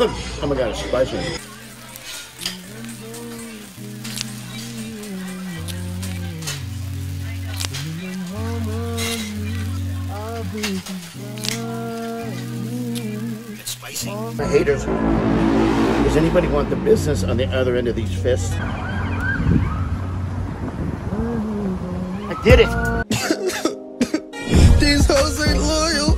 Oh my god, it's spicy. It's spicy. The haters. Does anybody want the business on the other end of these fists? I did it. These hoes ain't loyal.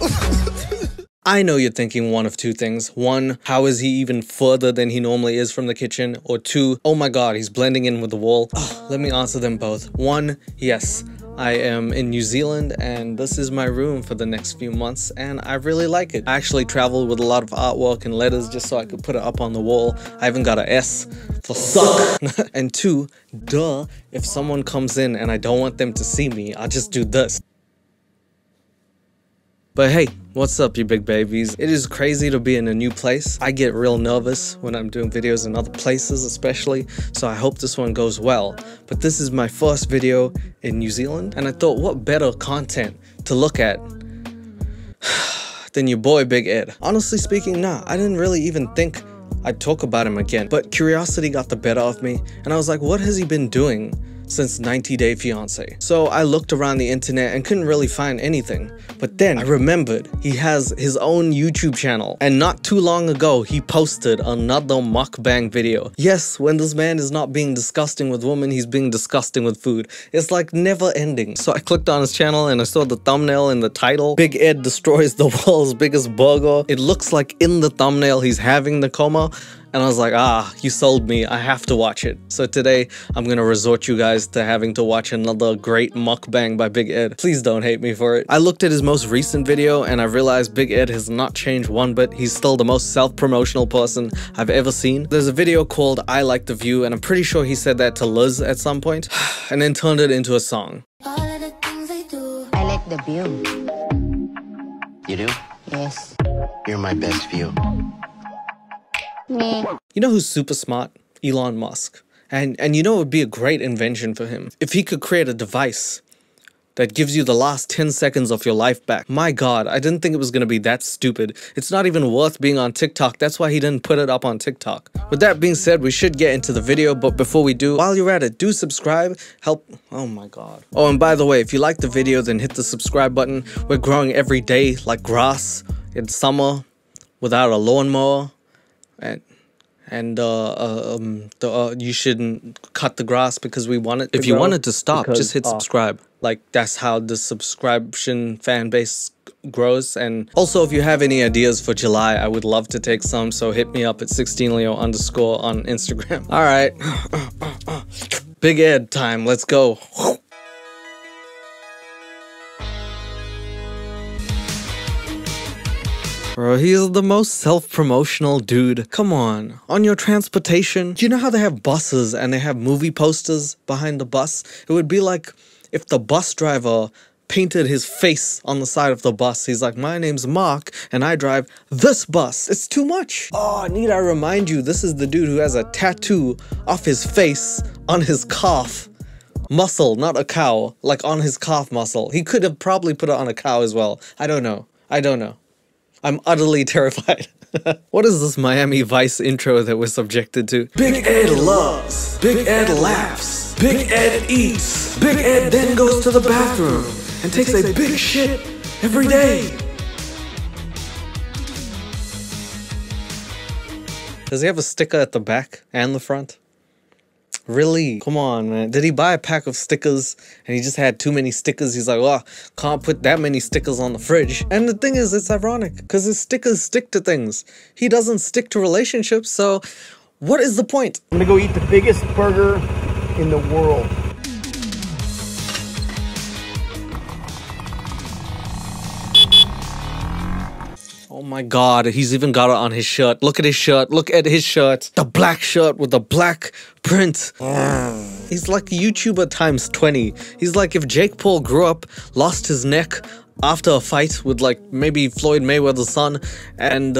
I know you're thinking one of two things. One, how is he even further than he normally is from the kitchen? Or two, oh my god, he's blending in with the wall. Oh, let me answer them both. One, yes. I am in New Zealand and this is my room for the next few months and I really like it. I actually traveled with a lot of artwork and letters just so I could put it up on the wall. I even got an S for suck. And two, duh, if someone comes in and I don't want them to see me, I'll just do this. But hey, what's up you big babies? It is crazy to be in a new place. I get real nervous when I'm doing videos in other places especially, so I hope this one goes well. But this is my first video in New Zealand, and I thought what better content to look at than your boy Big Ed. Honestly speaking, nah, I didn't really even think I'd talk about him again, but curiosity got the better of me, and I was like, what has he been doing since 90 Day Fiance? So I looked around the internet and couldn't really find anything. But then I remembered he has his own YouTube channel. And not too long ago, he posted another mukbang video. Yes, when this man is not being disgusting with women, he's being disgusting with food. It's like never ending. So I clicked on his channel and I saw the thumbnail and the title. Big Ed destroys the world's biggest burger. It looks like in the thumbnail, he's having the coma. And I was like, ah, you sold me, I have to watch it. So today, I'm gonna resort you guys to having to watch another great mukbang by Big Ed. Please don't hate me for it. I looked at his most recent video and I realized Big Ed has not changed one bit. He's still the most self-promotional person I've ever seen. There's a video called I Like The View and I'm pretty sure he said that to Liz at some point and then turned it into a song. All of the things I do. I like the view. You do? Yes. You're my best view. You know who's super smart? Elon Musk. And you know it would be a great invention for him. If he could create a device that gives you the last 10 seconds of your life back. My god, I didn't think it was gonna be that stupid. It's not even worth being on TikTok. That's why he didn't put it up on TikTok. With that being said, we should get into the video, but before we do, while you're at it, do subscribe, help, oh my god. Oh, and by the way, if you like the video, then hit the subscribe button. We're growing every day like grass in summer without a lawnmower. You shouldn't cut the grass because we want it to grow. If you want it to stop, just hit subscribe. Like, that's how the subscription fan base grows. And also, if you have any ideas for July, I would love to take some. So hit me up at 16leo_ on Instagram. All right. Big Ed time. Let's go. Bro, he's the most self-promotional dude. Come on your transportation. Do you know how they have buses and they have movie posters behind the bus? It would be like if the bus driver painted his face on the side of the bus. He's like, my name's Mark and I drive this bus. It's too much. Oh, need I remind you, this is the dude who has a tattoo off his face on his calf muscle, not a cow, like on his calf muscle. He could have probably put it on a cow as well. I don't know. I'm utterly terrified. What is this Miami Vice intro that we're subjected to? Big Ed loves. Big Ed laughs. Big Ed eats. Big Ed then goes to the bathroom and takes a big shit every day. Does he have a sticker at the back and the front? Really? Come on, man. Did he buy a pack of stickers and he just had too many stickers? He's like, oh, can't put that many stickers on the fridge. And the thing is, it's ironic because his stickers stick to things. He doesn't stick to relationships, so what is the point? I'm gonna go eat the biggest burger in the world. Oh my god, he's even got it on his shirt. Look at his shirt. Look at his shirt. The black shirt with the black print. He's like a YouTuber times 20. He's like if Jake Paul grew up, lost his neck, after a fight with like maybe Floyd Mayweather's son and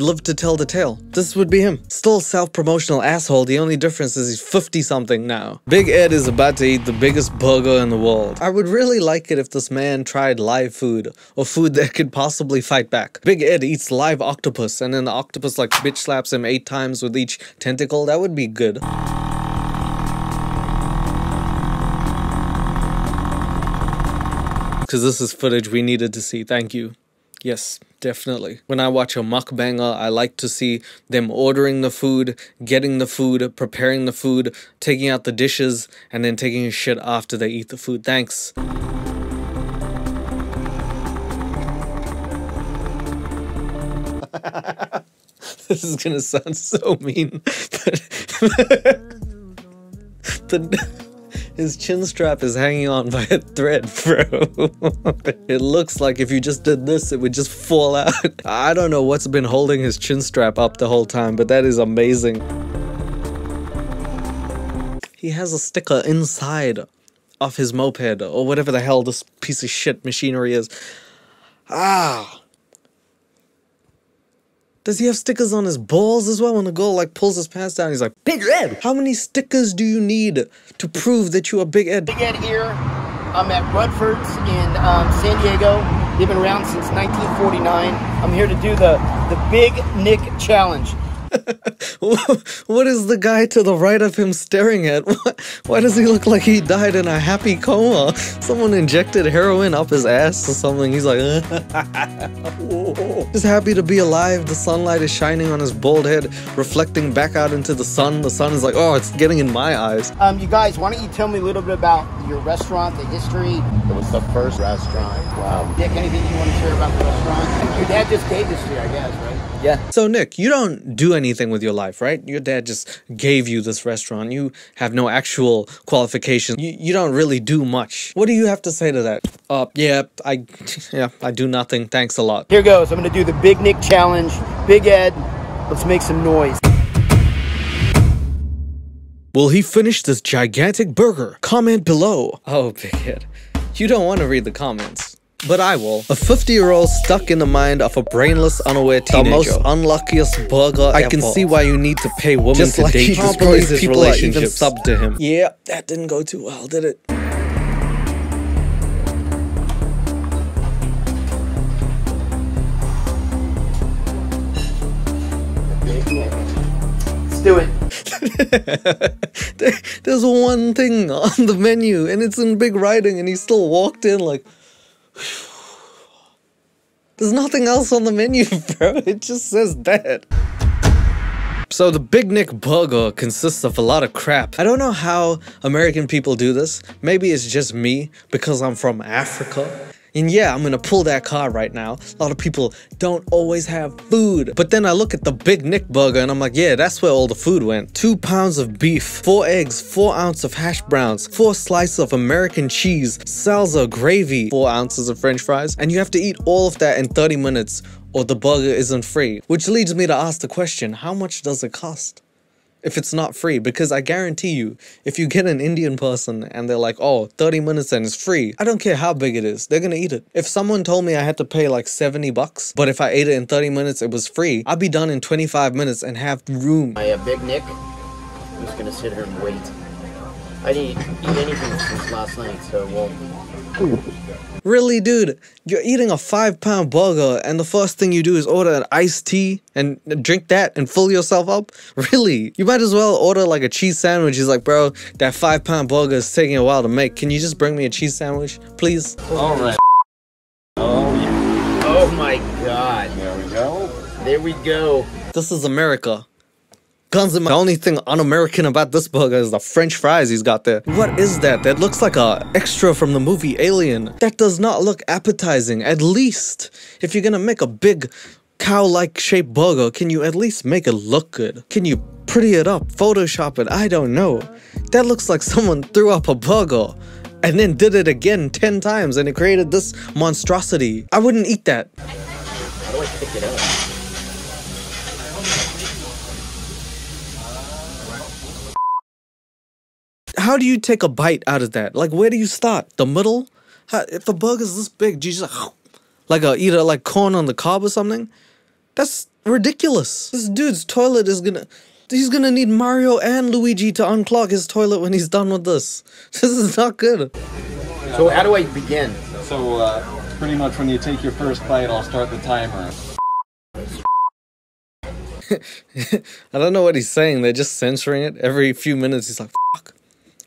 lived to tell the tale. This would be him. Still self-promotional asshole, the only difference is he's 50 something now. Big Ed is about to eat the biggest burger in the world. I would really like it if this man tried live food or food that could possibly fight back. Big Ed eats live octopus and then the octopus like bitch slaps him 8 times with each tentacle. That would be good. Because this is footage we needed to see, thank you. Yes, definitely. When I watch a mukbanger, I like to see them ordering the food, getting the food, preparing the food, taking out the dishes, and then taking a shit after they eat the food. Thanks. This is gonna sound so mean, but his chin strap is hanging on by a thread, bro. It looks like if you just did this, it would just fall out. I don't know what's been holding his chin strap up the whole time, but that is amazing. He has a sticker inside of his moped or whatever the hell this piece of shit machinery is. Ah! Does he have stickers on his balls as well? When the girl like pulls his pants down, he's like, Big Ed! How many stickers do you need to prove that you are Big Ed? Big Ed here. I'm at Rudford's in San Diego. They've been around since 1949. I'm here to do the Big Nick challenge. What is the guy to the right of him staring at? Why does he look like he died in a happy coma? Someone injected heroin up his ass or something. He's like, just happy to be alive. The sunlight is shining on his bald head, reflecting back out into the sun. The sun is like, oh, it's getting in my eyes. You guys, why don't you tell me a little bit about your restaurant, the history? It was the first restaurant. Wow. Nick, anything you want to share about the restaurant? Your dad just gave this to you, I guess, right? Yeah. So, Nick, you don't do anything with your life, right? Your dad just gave you this restaurant. You have no actual qualifications. You don't really do much. What do you have to say to that? Yeah, I do nothing. Thanks a lot. Here goes. I'm going to do the Big Nick challenge. Big Ed, let's make some noise. Will he finish this gigantic burger? Comment below. Oh, Big Ed. You don't want to read the comments. But I will. A 50-year-old stuck in the mind of a brainless, unaware teenager. The most unluckiest burger ever. I can see why you need to pay women just to like date. He destroys his relationships. Even sub to him. Yeah, that didn't go too well, did it? Let's do it. There's one thing on the menu, and it's in big writing, and he still walked in like... There's nothing else on the menu, bro. It just says that. So the Big Nick burger consists of a lot of crap. I don't know how American people do this. Maybe it's just me because I'm from Africa. And yeah, I'm gonna pull that card right now. A lot of people don't always have food. But then I look at the Big Nick burger and I'm like, yeah, that's where all the food went. 2 pounds of beef, 4 eggs, 4 ounces of hash browns, 4 slices of American cheese, salsa, gravy, 4 ounces of french fries. And you have to eat all of that in 30 minutes or the burger isn't free. Which leads me to ask the question, how much does it cost? If it's not free, because I guarantee you, if you get an Indian person and they're like, oh, 30 minutes and it's free, I don't care how big it is, they're gonna eat it. If someone told me I had to pay like 70 bucks, but if I ate it in 30 minutes, it was free, I'd be done in 25 minutes and have room. I have Big Nick, I'm just gonna sit here and wait. I didn't eat anything since last night, so it won't. Really, dude, you're eating a 5-pound burger and the first thing you do is order an iced tea and drink that and fill yourself up? Really? You might as well order like a cheese sandwich. He's like, bro, that 5-pound burger is taking a while to make. Can you just bring me a cheese sandwich, please? All right. Oh, yeah. Oh, my God. There we go. There we go. This is America. Guns in my... The only thing un-American about this burger is the french fries he's got there. What is that? That looks like a extra from the movie Alien. That does not look appetizing. At least, if you're gonna make a big cow-like shaped burger, can you at least make it look good? Can you pretty it up, Photoshop it? I don't know. That looks like someone threw up a burger and then did it again 10 times and it created this monstrosity. I wouldn't eat that. How do I pick it up? How do you take a bite out of that? Like, where do you start? The middle? If a bug is this big, do you just like corn on the cob or something? That's ridiculous. This dude's toilet is gonna... He's gonna need Mario and Luigi to unclog his toilet when he's done with this. This is not good. So how do I begin? So pretty much when you take your first bite, I'll start the timer. I don't know what he's saying. They're just censoring it. Every few minutes, he's like, fuck,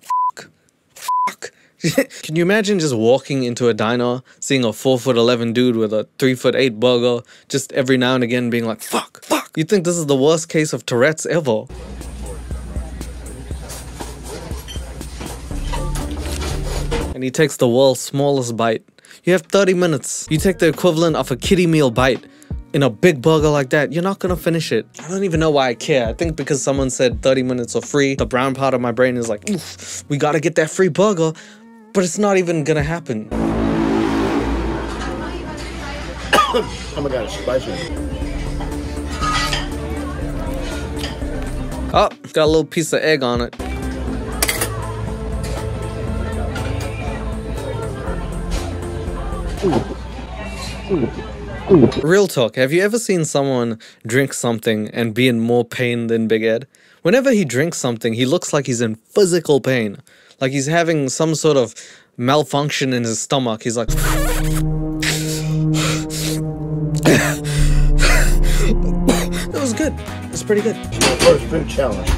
fuck, fuck. Can you imagine just walking into a diner, seeing a 4'11" dude with a 3'8" burger, just every now and again being like, fuck, fuck. You think this is the worst case of Tourette's ever? And he takes the world's smallest bite. You have 30 minutes. You take the equivalent of a kiddie meal bite. In a big burger like that, you're not gonna finish it. I don't even know why I care. I think because someone said 30 minutes are free, the brown part of my brain is like, oof, we gotta get that free burger. But it's not even gonna happen. Oh my god, it's spicy. Oh, got a little piece of egg on it. Real talk, have you ever seen someone drink something and be in more pain than Big Ed? Whenever he drinks something, he looks like he's in physical pain. Like he's having some sort of malfunction in his stomach. He's like... That was good. That's pretty good. First food challenge.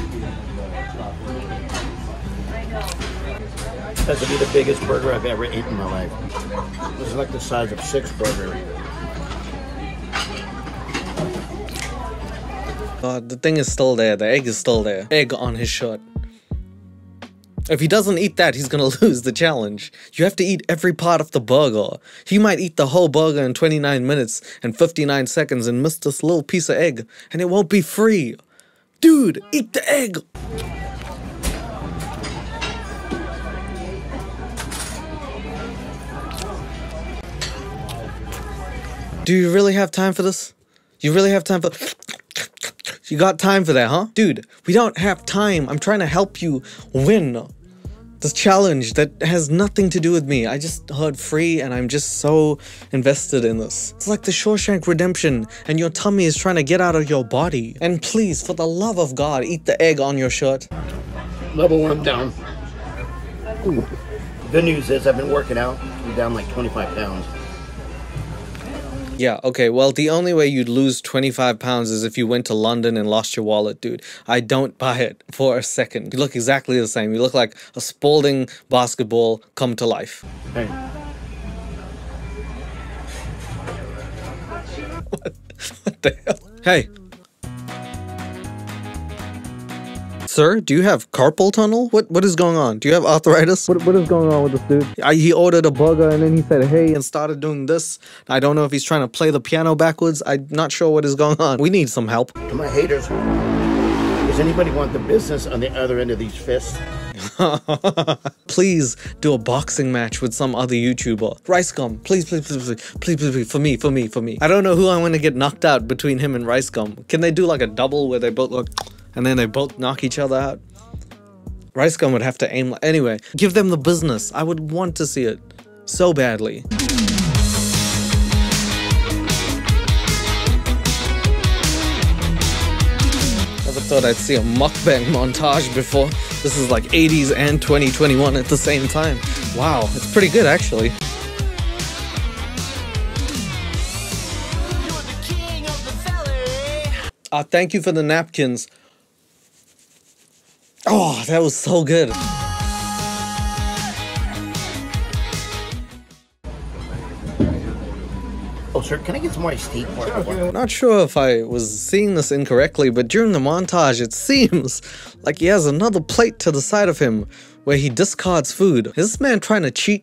That's to be the biggest burger I've ever eaten in my life. This is like the size of 6 burgers. God, the thing is still there. The egg is still there. Egg on his shirt. If he doesn't eat that, he's gonna lose the challenge. You have to eat every part of the burger. He might eat the whole burger in 29 minutes and 59 seconds and miss this little piece of egg, and it won't be free. Dude, eat the egg! Do you really have time for this? You really have time for... You got time for that, huh? Dude, we don't have time. I'm trying to help you win this challenge that has nothing to do with me. I just heard free and I'm just so invested in this. It's like the Shawshank Redemption and your tummy is trying to get out of your body. And please, for the love of God, eat the egg on your shirt. Level 1 down. Ooh. Good news is I've been working out. I'm down like 25 pounds. Yeah, okay, well, the only way you'd lose 25 pounds is if you went to London and lost your wallet, dude. I don't buy it for a second. You look exactly the same. You look like a Spalding basketball come to life. Hey. What the hell? Hey. Sir, do you have carpal tunnel? What is going on? Do you have arthritis? What is going on with this dude? He ordered a burger and then he said hey and started doing this. I don't know if he's trying to play the piano backwards. I'm not sure what is going on. We need some help. To my haters, does anybody want the business on the other end of these fists? Please do a boxing match with some other YouTuber. RiceGum, please, please, please, please, please, please, please, for me, for me, for me. I don't know who I want to get knocked out between him and RiceGum. Can they do like a double where they both look... and then they both knock each other out? RiceGum would have to aim... Anyway, give them the business. I would want to see it so badly. Never thought I'd see a mukbang montage before. This is like 80s and 2021 at the same time. Wow, it's pretty good actually. Ah, thank you for the napkins. Oh, that was so good. Oh, sir, can I get some more steak? Not sure if I was seeing this incorrectly, but during the montage, it seems like he has another plate to the side of him where he discards food. Is this man trying to cheat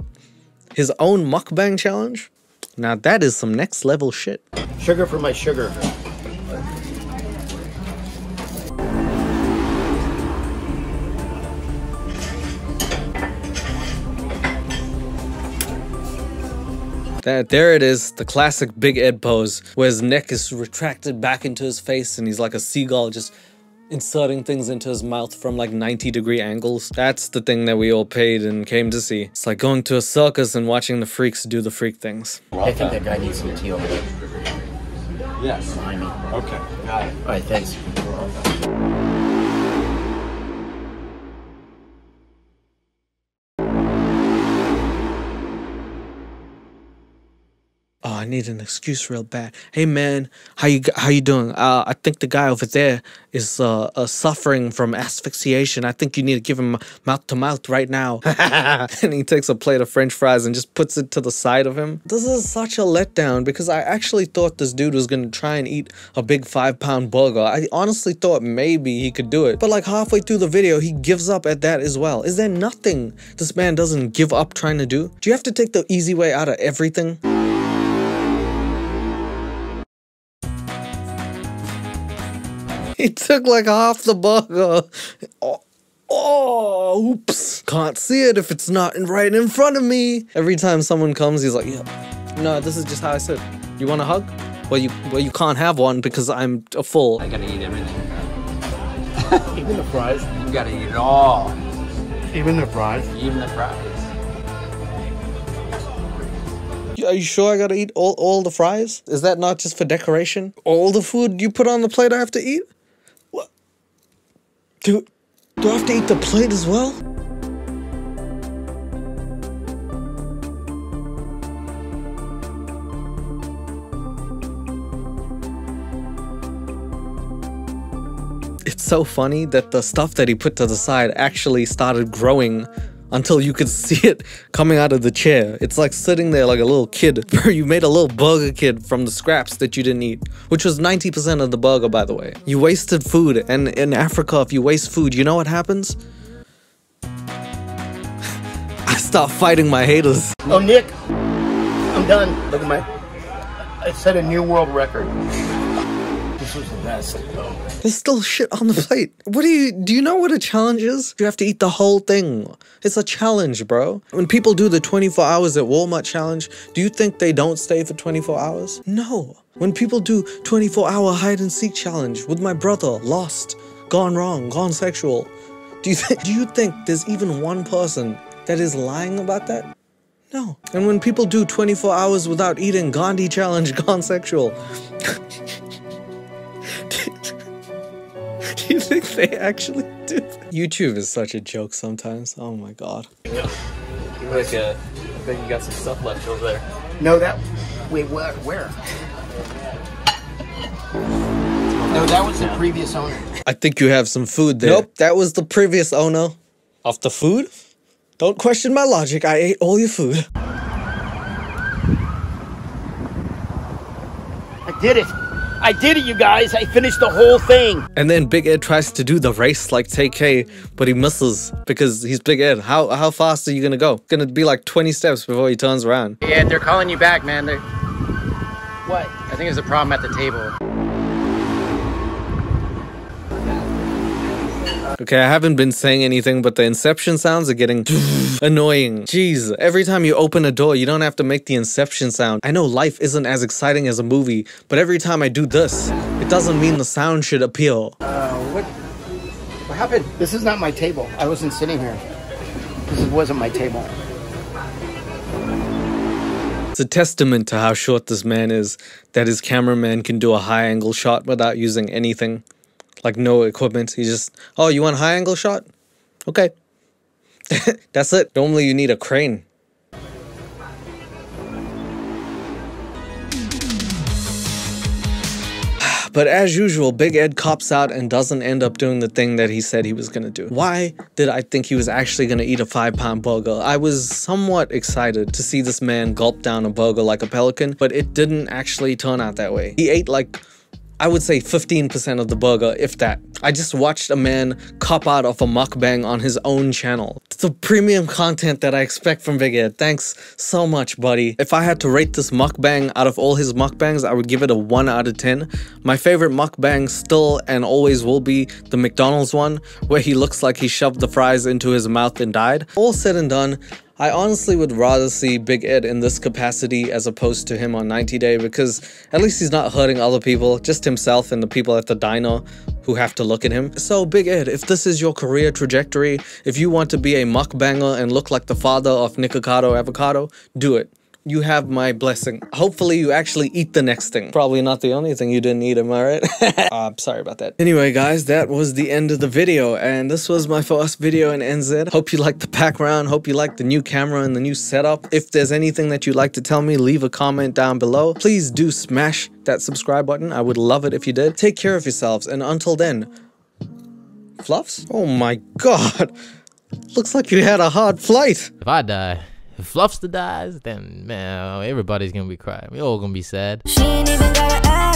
his own mukbang challenge? Now that is some next level shit. Sugar for my sugar. There it is, the classic Big Ed pose, where his neck is retracted back into his face and he's like a seagull just inserting things into his mouth from like 90-degree angles. That's the thing that we all paid and came to see. It's like going to a circus and watching the freaks do the freak things. I think that guy needs some tea over there. Yes. Okay, got it. All right, thanks. Oh, I need an excuse real bad. Hey man, how you doing? I think the guy over there is suffering from asphyxiation. I think you need to give him mouth to mouth right now. And he takes a plate of French fries and just puts it to the side of him. This is such a letdown because I actually thought this dude was gonna try and eat a big 5-pound burger. I honestly thought maybe he could do it, but like halfway through the video, he gives up at that as well. Is there nothing this man doesn't give up trying to do? Do you have to take the easy way out of everything? He took like half the burger. Oh, oops. Can't see it if it's not right in front of me. Every time someone comes, he's like, yeah, no, this is just how I sit. You want a hug? Well, you can't have one because I'm a full. I gotta eat everything. Even the fries? You gotta eat it all. Even the fries? Even the fries. Are you sure I gotta eat all the fries? Is that not just for decoration? All the food you put on the plate I have to eat? Do I have to eat the plate as well? It's so funny that the stuff that he put to the side actually started growing until you could see it coming out of the chair. It's like sitting there like a little kid. You made a little burger kid from the scraps that you didn't eat, which was 90% of the burger, by the way. You wasted food, and in Africa, if you waste food, you know what happens? I start fighting my haters. Oh, Nick, I'm done. Look at my, I set a new world record. This was the best. Oh. There's still shit on the plate. What do you know what a challenge is? You have to eat the whole thing. It's a challenge, bro. When people do the 24 hours at Walmart challenge, do you think they don't stay for 24 hours? No. When people do 24-hour hide and seek challenge with my brother, lost, gone wrong, gone sexual, do you think there's even one person that is lying about that? No. And when people do 24 hours without eating, Gandhi challenge, gone sexual. Do you think they actually do that? YouTube is such a joke sometimes. Oh my god. Yeah. Like, I think you got some stuff left over there. No, that... Wait, where? No, that was the previous owner. I think you have some food there. Nope, that was the previous owner. Of the food? Don't question my logic. I ate all your food. I did it. I did it, you guys. I finished the whole thing. And then Big Ed tries to do the race like Tay-K, but he misses because he's Big Ed. How fast are you gonna go? Gonna be like 20 steps before he turns around. Yeah, they're calling you back, man. They're... What? I think there's a problem at the table. Okay, I haven't been saying anything, but the Inception sounds are getting annoying. Jeez, every time you open a door, you don't have to make the Inception sound. I know life isn't as exciting as a movie, but every time I do this, it doesn't mean the sound should appear. What happened? This is not my table. I wasn't sitting here. This wasn't my table. It's a testament to how short this man is that his cameraman can do a high angle shot without using anything. Like no equipment. He just, oh, you want a high angle shot? Okay. That's it. Normally you need a crane. But as usual, Big Ed cops out and doesn't end up doing the thing that he said he was gonna do. Why did I think he was actually gonna eat a 5-pound burger? I was somewhat excited to see this man gulp down a burger like a pelican, but it didn't actually turn out that way. He ate like, I would say 15% of the burger, if that. I just watched a man cop out of a mukbang on his own channel. It's the premium content that I expect from Big Ed. Thanks so much, buddy. If I had to rate this mukbang out of all his mukbangs, I would give it a 1 out of 10. My favorite mukbang still and always will be the McDonald's one, where he looks like he shoved the fries into his mouth and died. All said and done, I honestly would rather see Big Ed in this capacity as opposed to him on 90 Day because at least he's not hurting other people, just himself and the people at the diner who have to look at him. So Big Ed, if this is your career trajectory, if you want to be a mukbanger and look like the father of Nikocado Avocado, do it. You have my blessing. Hopefully you actually eat the next thing. Probably not the only thing you didn't eat, am I right? Sorry about that. Anyway, guys, that was the end of the video. And this was my first video in NZ. Hope you liked the background. Hope you liked the new camera and the new setup. If there's anything that you'd like to tell me, leave a comment down below. Please do smash that subscribe button. I would love it if you did. Take care of yourselves. And until then, Fluffs? Oh my God. Looks like you had a hard flight. If I die, if Fluffster dies, then man, everybody's gonna be crying. We're all gonna be sad. She ain't even gotta ask.